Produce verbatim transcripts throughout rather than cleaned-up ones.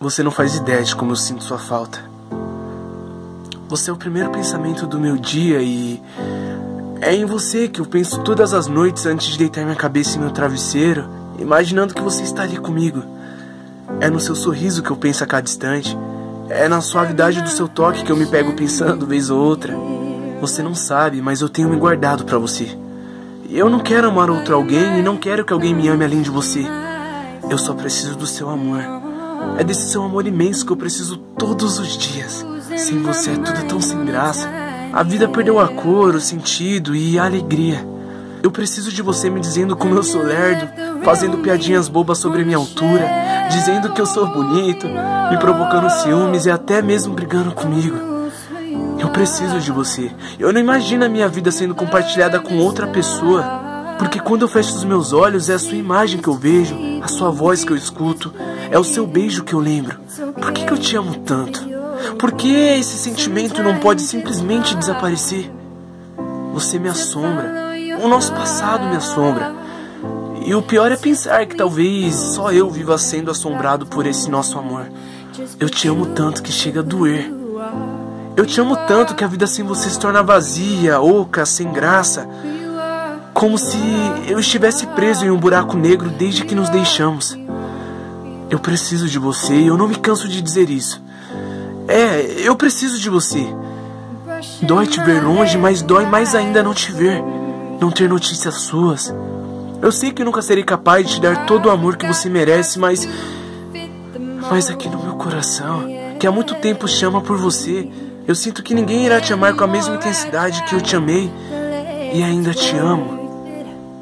Você não faz ideia de como eu sinto sua falta. Você é o primeiro pensamento do meu dia e... é em você que eu penso todas as noites antes de deitar minha cabeça em meu travesseiro, imaginando que você está ali comigo. É no seu sorriso que eu penso a cada instante. É na suavidade do seu toque que eu me pego pensando vez ou outra. Você não sabe, mas eu tenho me guardado pra você. Eu não quero amar outro alguém e não quero que alguém me ame além de você. Eu só preciso do seu amor. É desse seu amor imenso que eu preciso todos os dias. Sem você é tudo tão sem graça. A vida perdeu a cor, o sentido e a alegria. Eu preciso de você me dizendo como eu sou lerdo, fazendo piadinhas bobas sobre a minha altura, dizendo que eu sou bonito, me provocando ciúmes e até mesmo brigando comigo. Eu preciso de você. Eu não imagino a minha vida sendo compartilhada com outra pessoa. Porque quando eu fecho os meus olhos, é a sua imagem que eu vejo, a sua voz que eu escuto, é o seu beijo que eu lembro. Por que que eu te amo tanto? Por que esse sentimento não pode simplesmente desaparecer? Você me assombra. O nosso passado me assombra. E o pior é pensar que talvez só eu viva sendo assombrado por esse nosso amor. Eu te amo tanto que chega a doer. Eu te amo tanto que a vida sem você se torna vazia, oca, sem graça. Como se eu estivesse preso em um buraco negro desde que nos deixamos. Eu preciso de você e eu não me canso de dizer isso. É, eu preciso de você. Dói te ver longe, mas dói mais ainda não te ver. Não ter notícias suas. Eu sei que eu nunca serei capaz de te dar todo o amor que você merece, mas... Mas aqui no meu coração, que há muito tempo chama por você, eu sinto que ninguém irá te amar com a mesma intensidade que eu te amei. E ainda te amo.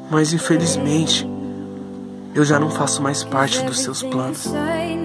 Mas infelizmente, eu já não faço mais parte dos seus planos.